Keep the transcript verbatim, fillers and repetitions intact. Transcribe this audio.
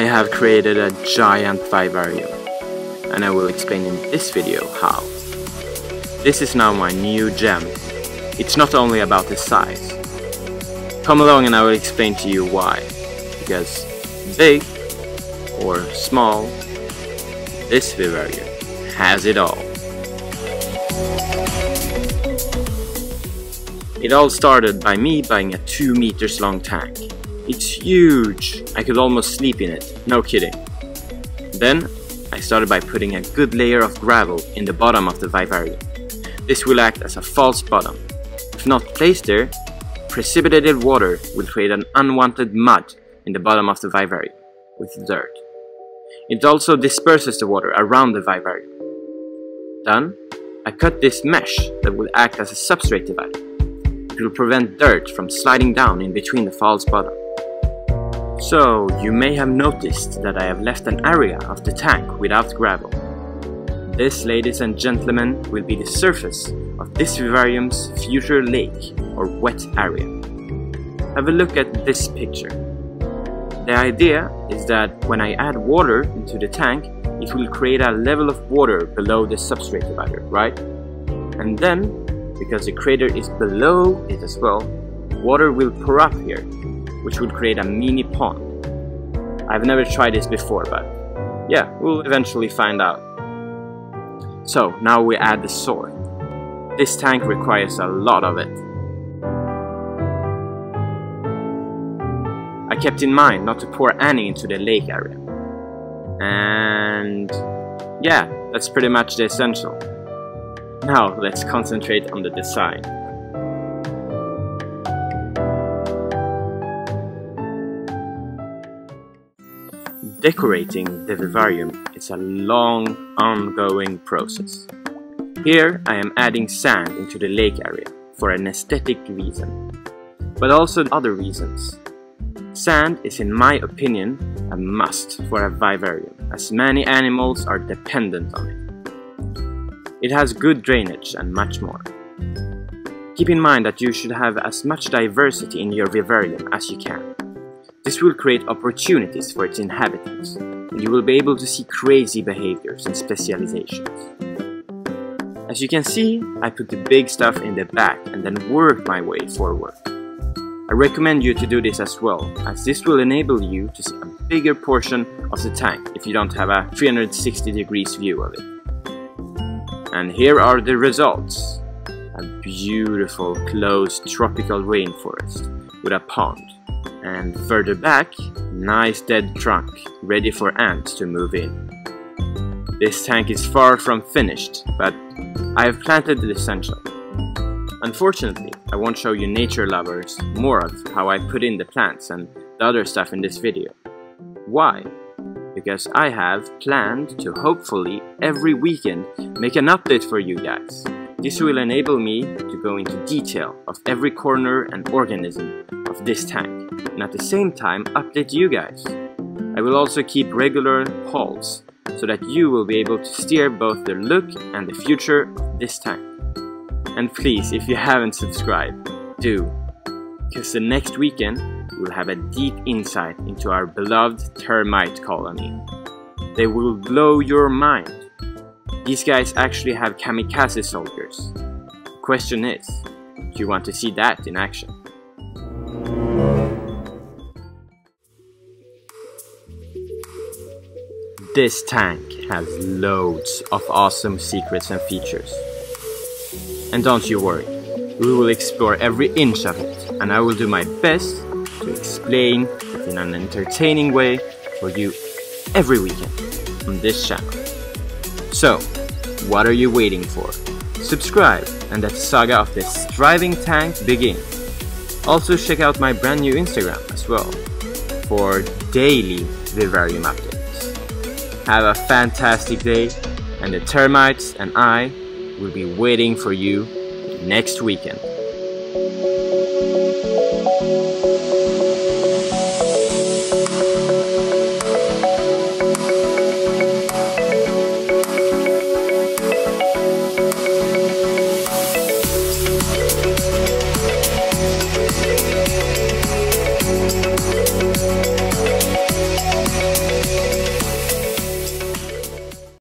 I have created a giant phi variable, and I will explain in this video how. This is now my new gem. It's not only about the size. Come along and I will explain to you why. Because big or small, this phi variable has it all. It all started by me buying a two meters long tank. It's huge! I could almost sleep in it, no kidding. Then I started by putting a good layer of gravel in the bottom of the vivarium. This will act as a false bottom. If not placed there, precipitated water will create an unwanted mud in the bottom of the vivarium with dirt. It also disperses the water around the vivarium. Then I cut this mesh that will act as a substrate divider. It will prevent dirt from sliding down in between the false bottom. So, you may have noticed that I have left an area of the tank without gravel. This, ladies and gentlemen, will be the surface of this vivarium's future lake or wet area. Have a look at this picture. The idea is that when I add water into the tank, it will create a level of water below the substrate divider, right? And then, because the crater is below it as well, water will pour up here, which would create a mini pond. I've never tried this before, but yeah, we'll eventually find out. So now we add the soil. This tank requires a lot of it. I kept in mind not to pour any into the lake area. And yeah, that's pretty much the essential. Now let's concentrate on the design. Decorating the vivarium is a long, ongoing process. Here I am adding sand into the lake area for an aesthetic reason, but also other reasons. Sand is, in my opinion, a must for a vivarium, as many animals are dependent on it. It has good drainage and much more. Keep in mind that you should have as much diversity in your vivarium as you can. This will create opportunities for its inhabitants, and you will be able to see crazy behaviors and specializations. As you can see, I put the big stuff in the back and then work my way forward. I recommend you to do this as well, as this will enable you to see a bigger portion of the tank if you don't have a three sixty degrees view of it. And here are the results. A beautiful, closed tropical rainforest with a pond. And further back, nice dead trunk, ready for ants to move in. This tank is far from finished, but I have planted the essential. Unfortunately, I won't show you nature lovers more of how I put in the plants and the other stuff in this video. Why? Because I have planned to hopefully every weekend make an update for you guys. This will enable me to go into detail of every corner and organism of this tank, and at the same time update you guys. I will also keep regular polls so that you will be able to steer both the look and the future of this tank. And please, if you haven't subscribed, do, because the next weekend will have a deep insight into our beloved termite colony. They will blow your mind. These guys actually have kamikaze soldiers. The question is, do you want to see that in action? This tank has loads of awesome secrets and features. And don't you worry, we will explore every inch of it, and I will do my best to explain in an entertaining way for you every weekend on this channel. So, what are you waiting for? Subscribe and that saga of this thriving tank begins. Also check out my brand new Instagram as well for daily vivarium updates. Have a fantastic day, and the termites and I will be waiting for you next weekend.